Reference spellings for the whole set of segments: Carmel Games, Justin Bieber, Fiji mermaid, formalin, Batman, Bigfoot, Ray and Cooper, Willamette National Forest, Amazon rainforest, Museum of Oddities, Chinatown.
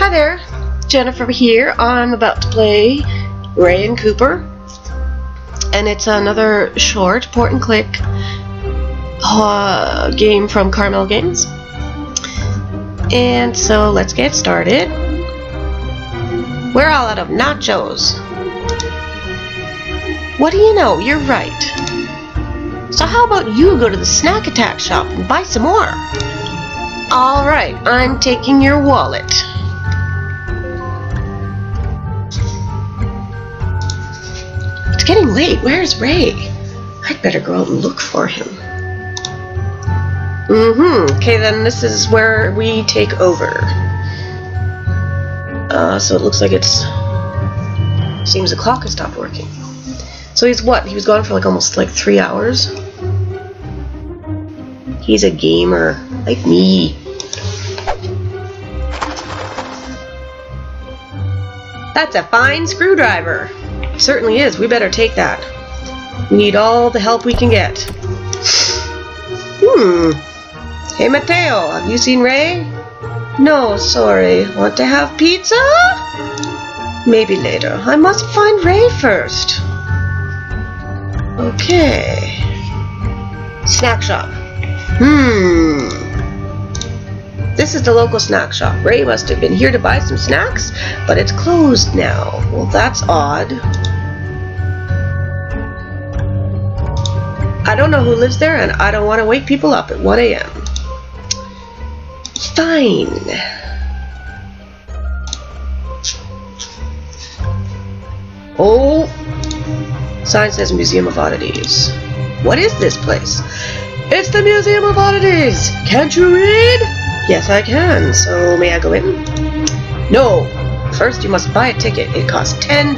Hi there, Jennifer here. I'm about to play Ray and Cooper, and it's another short port and click game from Carmel Games. And so let's get started. We're all out of nachos. What do you know? You're right. So how about you go to the snack attack shop and buy some more? Alright, I'm taking your wallet. It's getting late. Where's Ray? I'd better go out and look for him. Okay, then this is where we take over. So it looks like seems the clock has stopped working. So he's what? He was gone for like almost like 3 hours. He's a gamer, like me. That's a fine screwdriver. Certainly is. We better take that. We need all the help we can get. Hey Mateo, have you seen Ray? No, sorry. Want to have pizza? Maybe later. I must find Ray first. Okay. Snack shop. This is the local snack shop. Ray must have been here to buy some snacks, but it's closed now. Well, that's odd. I don't know who lives there, and I don't want to wake people up at 1 a.m. Fine. Oh. Sign says Museum of Oddities. What is this place? It's the Museum of Oddities. Can't you read? Yes, I can. So, may I go in? No. First, you must buy a ticket. It costs $10.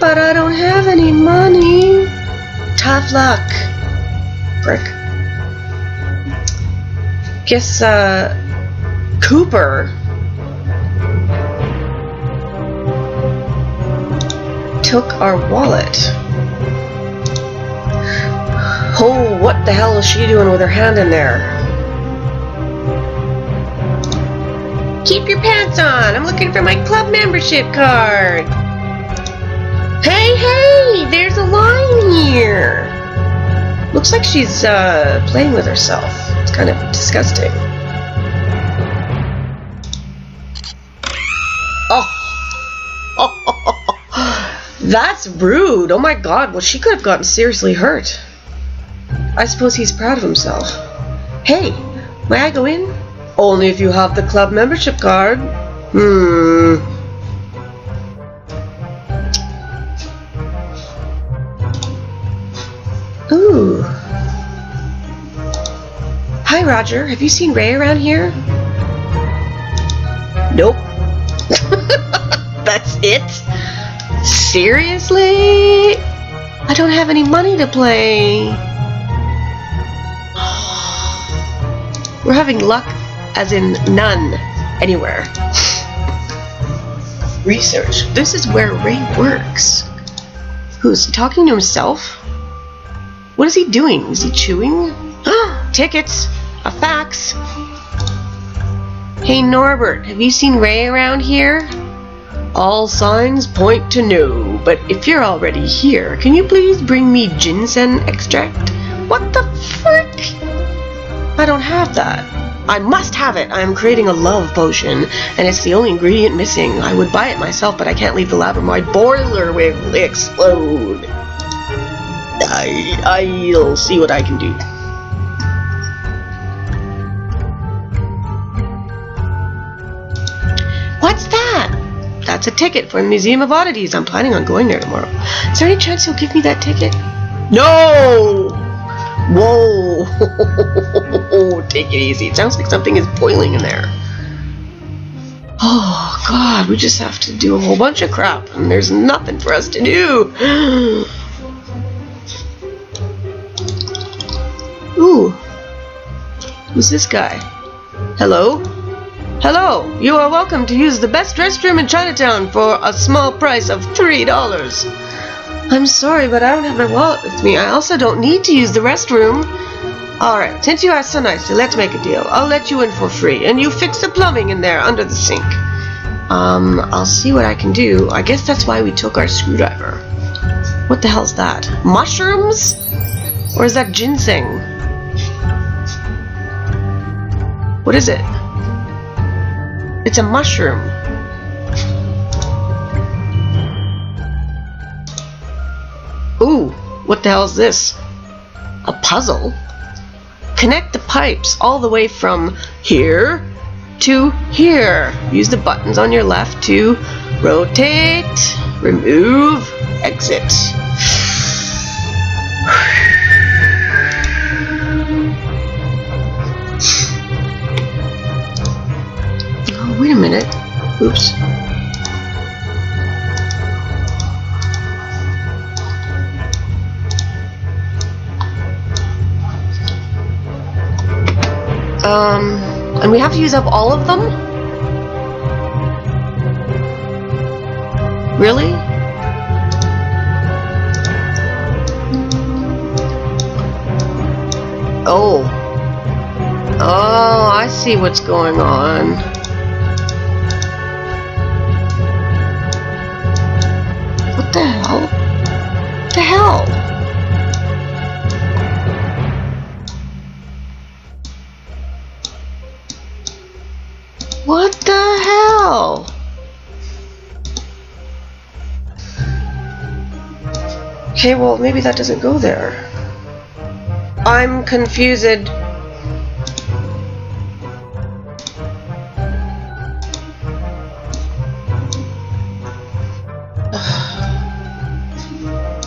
But I don't have any money. Tough luck, brick. Guess Cooper took our wallet. Oh, what the hell is she doing with her hand in there? Keep your pants on. I'm looking for my club membership card. Hey, hey, there's a line here. Looks like she's playing with herself. It's kind of disgusting. Oh. That's rude. Oh my god, well, she could have gotten seriously hurt. I suppose he's proud of himself. Hey, may I go in? Only if you have the club membership card. Ooh. Hi, Roger. Have you seen Ray around here? Nope. That's it? Seriously? I don't have any money to play. We're having luck as in none anywhere. Research. This is where Ray works. Who's he talking to himself? What is he doing? Is he chewing? Tickets! A fax! Hey Norbert, have you seen Ray around here? All signs point to no, but if you're already here, can you please bring me ginseng extract? What the frick? I don't have that. I must have it! I am creating a love potion, and it's the only ingredient missing. I would buy it myself, but I can't leave the lab or my boiler will explode. I'll see what I can do. What's that? That's a ticket for the Museum of Oddities. I'm planning on going there tomorrow. Is there any chance you'll give me that ticket? No! Whoa! Take it easy. It sounds like something is boiling in there. Oh, God. We just have to do a whole bunch of crap, and there's nothing for us to do. Ooh, who's this guy? Hello? Hello, you are welcome to use the best restroom in Chinatown for a small price of $3. I'm sorry, but I don't have my wallet with me. I also don't need to use the restroom. Alright, since you asked so nicely, let's make a deal. I'll let you in for free, and you fix the plumbing in there under the sink. I'll see what I can do. I guess that's why we took our screwdriver. What the hell's that? Mushrooms? Or is that ginseng? What is it? It's a mushroom. Ooh, what the hell is this? A puzzle? Connect the pipes all the way from here to here. Use the buttons on your left to rotate, remove, exit. Oh, wait a minute. Oops. And we have to use up all of them? Really? Oh. Oh, I see what's going on. What the hell? What the hell? What the hell? Okay, well, maybe that doesn't go there. I'm confused.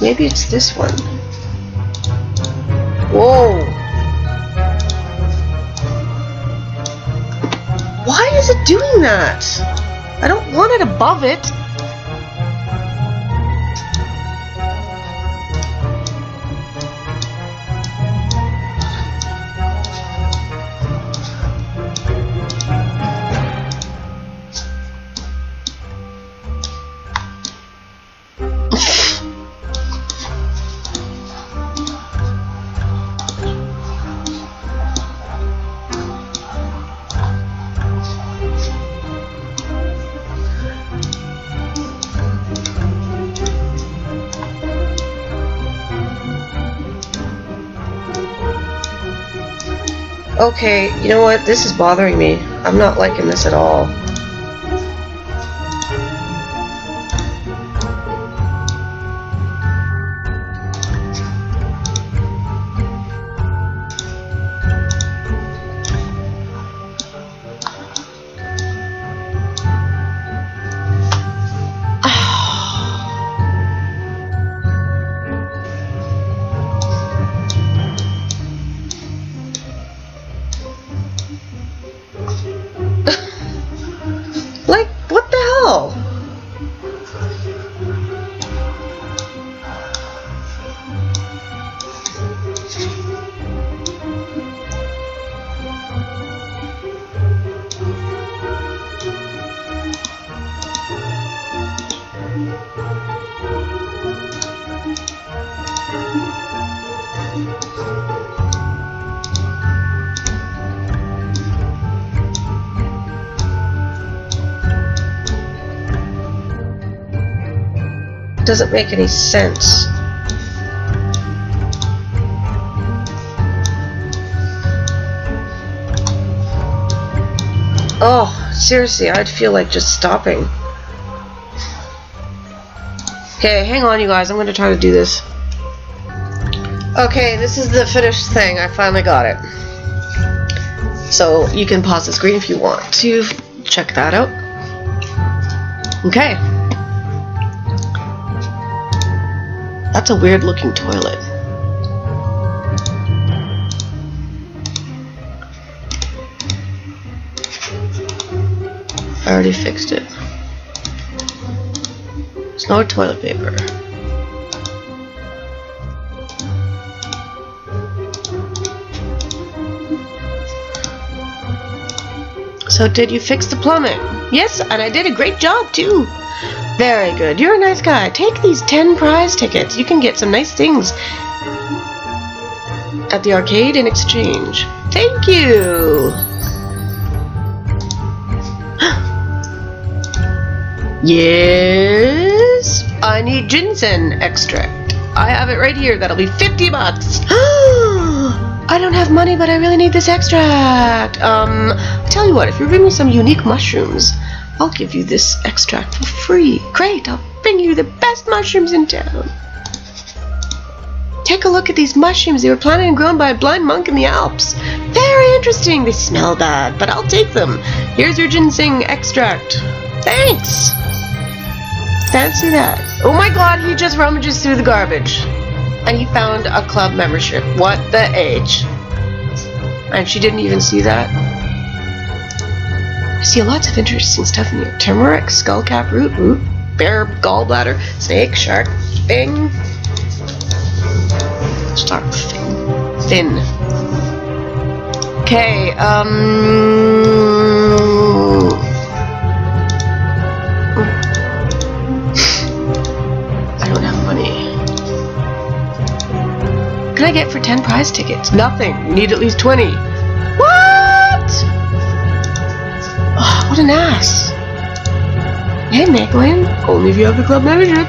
Maybe it's this one. Whoa. Why is it doing that? I don't want it above it. Okay, you know what? This is bothering me. I'm not liking this at all. Doesn't make any sense. Oh, seriously, I'd feel like just stopping. Okay, hang on you guys, I'm gonna try to do this. Okay, this is the finished thing, I finally got it. So you can pause the screen if you want to check that out. Okay. That's a weird looking toilet. I already fixed it. There's no toilet paper. So did you fix the plumbing? Yes, and I did a great job too. Very good. You're a nice guy. Take these 10 prize tickets. You can get some nice things. at the arcade in exchange. Thank you! Yes? I need ginseng extract. I have it right here. That'll be $50. I don't have money, but I really need this extract. Tell you what, if you bring me some unique mushrooms, I'll give you this extract for free. Great, I'll bring you the best mushrooms in town. Take a look at these mushrooms. They were planted and grown by a blind monk in the Alps. Very interesting. They smell bad, but I'll take them. Here's your ginseng extract. Thanks. Fancy that. Oh my god, he just rummages through the garbage. And he found a club membership. What the age? And she didn't even see that. I see lots of interesting stuff in here. Turmeric, skullcap root, bear, gallbladder, snake, shark, thing. Shark, fin. Okay, What can I get for 10 prize tickets? Nothing. Need at least 20. What? Oh, what an ass. Hey, Magdalene. Only if you have the club membership.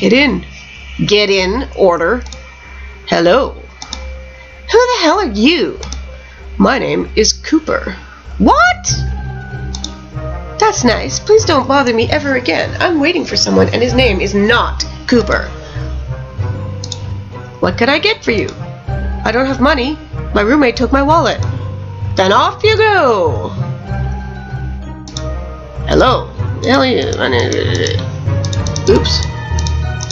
Get in. Get in. Order. Hello. Who the hell are you? My name is Cooper. What? That's nice. Please don't bother me ever again. I'm waiting for someone, and his name is not Cooper. What can I get for you? I don't have money. My roommate took my wallet. Then off you go. Hello. Hell yeah. Oops.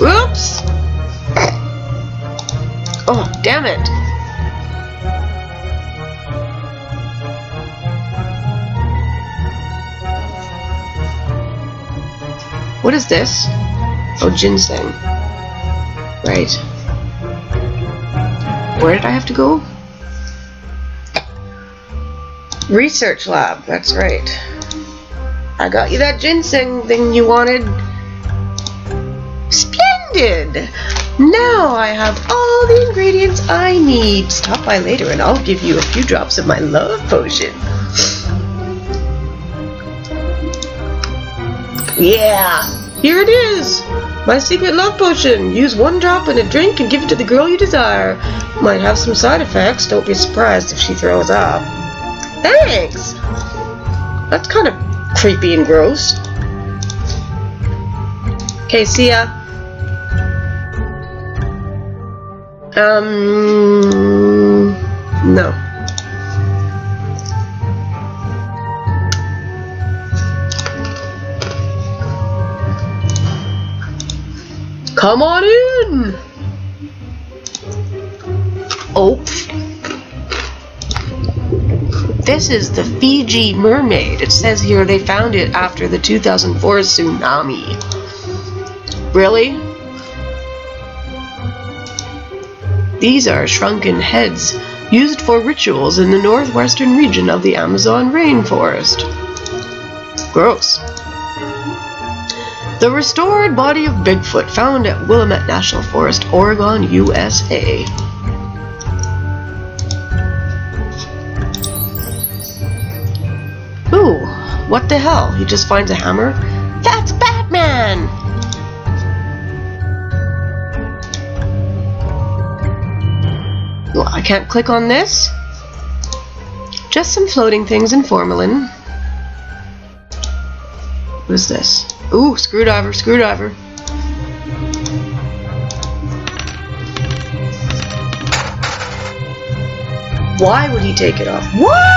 Oops. Oh, damn it. What is this? Oh, ginseng. Right. Where did I have to go? Research lab, that's right. I got you that ginseng thing you wanted. Splendid! Now I have all the ingredients I need. Stop by later and I'll give you a few drops of my love potion. Yeah! Here it is! My secret love potion. Use one drop in a drink and give it to the girl you desire. Might have some side effects. Don't be surprised if she throws up. Thanks! That's kind of creepy and gross. Okay, see ya. No. Come on in! Oh. This is the Fiji mermaid. It says here they found it after the 2004 tsunami. Really? These are shrunken heads used for rituals in the northwestern region of the Amazon rainforest. Gross. The restored body of Bigfoot found at Willamette National Forest, Oregon, USA. Ooh, what the hell? He just finds a hammer? That's Batman! Well, I can't click on this. Just some floating things in formalin. What is this? Ooh, screwdriver, screwdriver. Why would he take it off? What?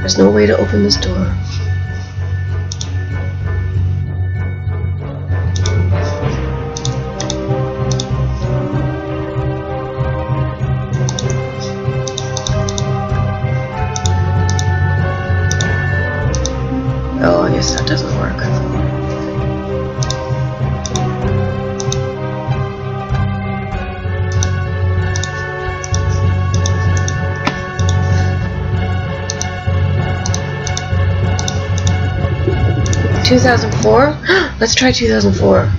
There's no way to open this door. Oh, I guess that doesn't work. 2004? Let's try 2004.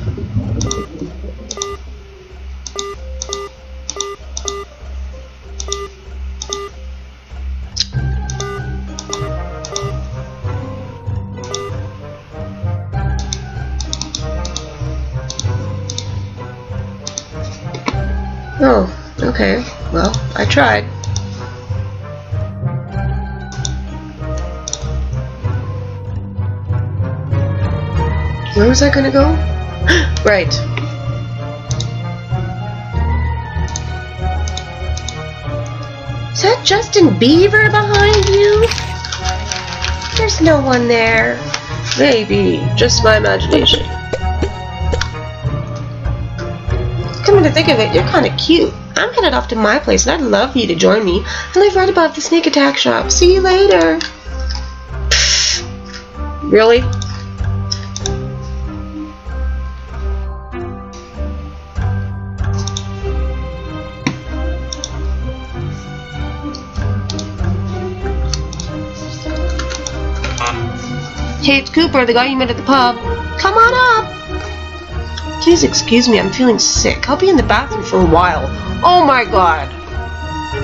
Oh, okay. Well, I tried. Where was I gonna go? Right. Is that Justin Bieber behind you? There's no one there. Maybe. Just my imagination. Coming to think of it, you're kind of cute. I'm headed off to my place, and I'd love for you to join me. I live right above the sneak attack shop. See you later. Really? Hey, it's Cooper, the guy you met at the pub. Come on up! Please excuse me, I'm feeling sick. I'll be in the bathroom for a while. Oh my god.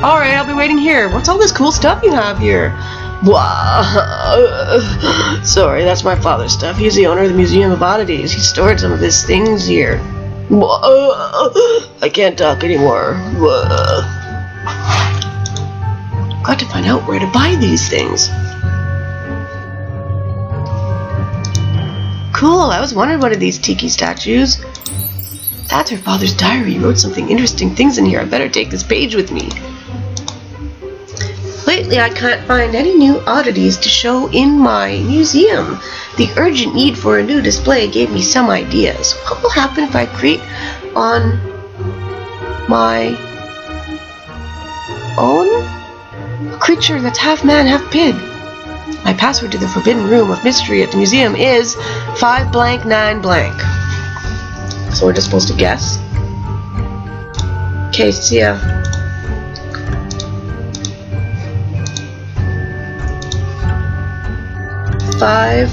Alright, I'll be waiting here. What's all this cool stuff you have here? Blah. Sorry, that's my father's stuff. He's the owner of the Museum of Oddities. He stored some of his things here. Blah. I can't talk anymore. Blah. Got to find out where to buy these things. Cool, I always wanted one of these tiki statues. That's her father's diary. He wrote something interesting things in here. I better take this page with me. Lately, I can't find any new oddities to show in my museum. The urgent need for a new display gave me some ideas. What will happen if I create on my own? A creature that's half man, half pig. My password to the forbidden room of mystery at the museum is 5 blank 9 blank. So we're just supposed to guess. Okay, see ya. Five,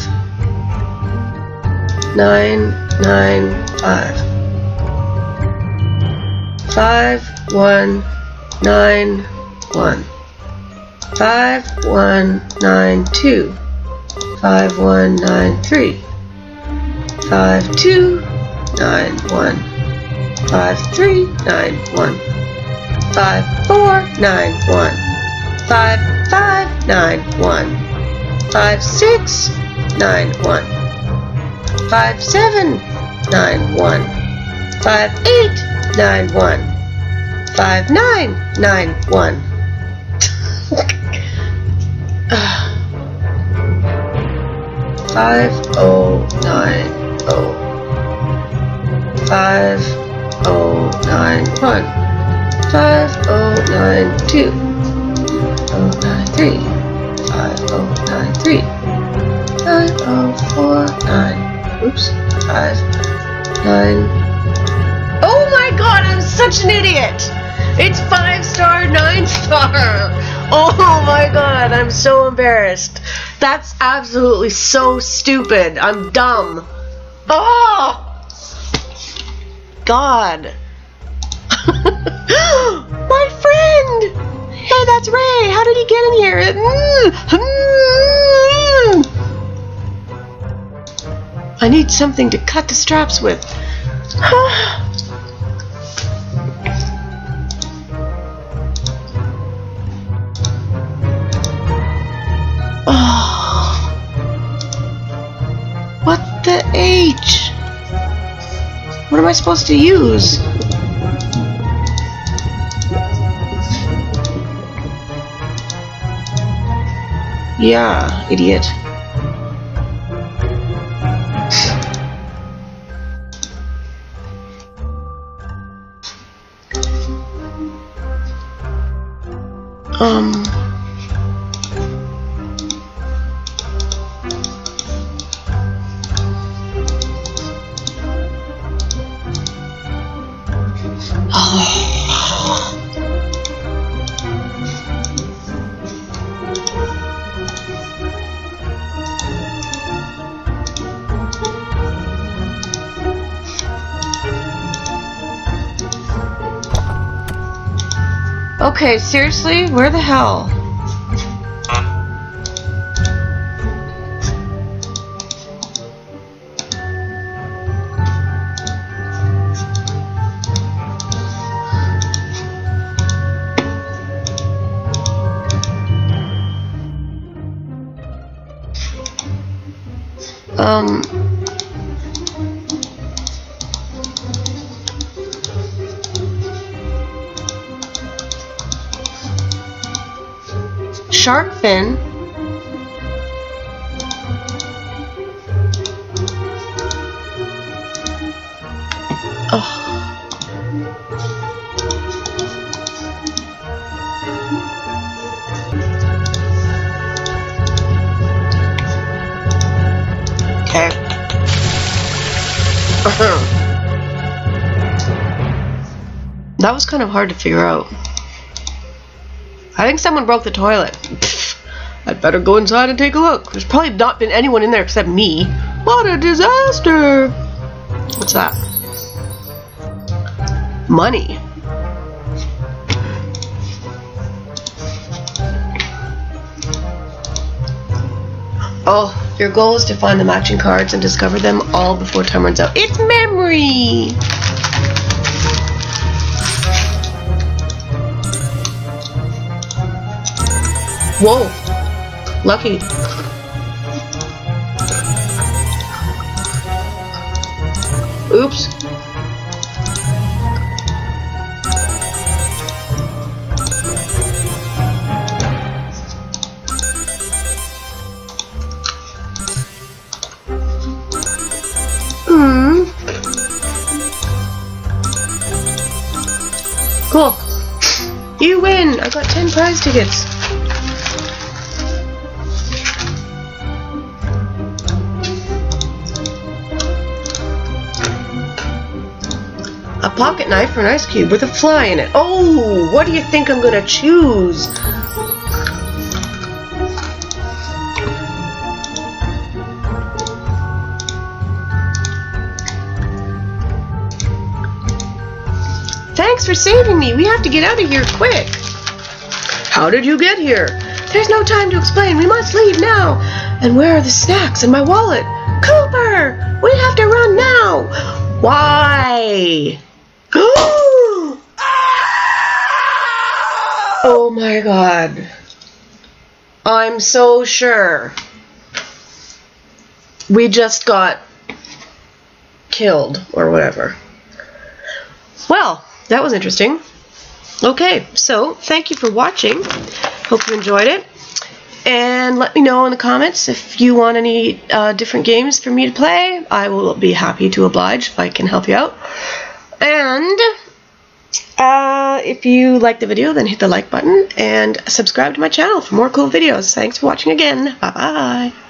nine, 9, 5. 5, 1, 9, 1. 5, 1, 9, 2. 5, 1, 9, 3. 5, 2, 9, 1. 5, 3, 9, 1. 5, 4, 9, 1. 5, 5, 9, 1. 5, 6, 9, 1. 5, 7, 9, 1. 5, 8, 9, 1. 5, 9, 9, 1. Ugh. 5, 0, 9, 0. 5, 0, 9, 1. 5, 0, 9, 2. 5, 0, 9, 3. 5, 0, 9, 3. 5, 0, 4, 9. Oops. 5, 9. Oh my god, I'm such an idiot! It's 5 star, 9 star! Oh my god, I'm so embarrassed. That's absolutely so stupid. I'm dumb. Oh! God. My friend! Hey, that's Ray. How did he get in here? I need something to cut the straps with. H. What am I supposed to use? Yeah, idiot. Okay, seriously? Where the hell? Shark fin. That was kind of hard to figure out. I think someone broke the toilet. Pfft, I'd better go inside and take a look. There's probably not been anyone in there except me. What a disaster! What's that? Money. Oh, your goal is to find the matching cards and discover them all before time runs out. It's memory! Whoa! Lucky. Oops. Hmm. Cool. You win! I got 10 prize tickets. Pocket knife for an ice cube with a fly in it. Oh, what do you think I'm gonna choose? Thanks for saving me. We have to get out of here quick. How did you get here? There's no time to explain. We must leave now. And where are the snacks and my wallet? Cooper, we have to run now. Why? Oh my god. I'm so sure we just got killed or whatever. Well, that was interesting. Okay, so thank you for watching. Hope you enjoyed it. And let me know in the comments if you want any different games for me to play. I will be happy to oblige if I can help you out. And if you like the video, then hit the like button and subscribe to my channel for more cool videos. Thanks for watching again. Bye-bye.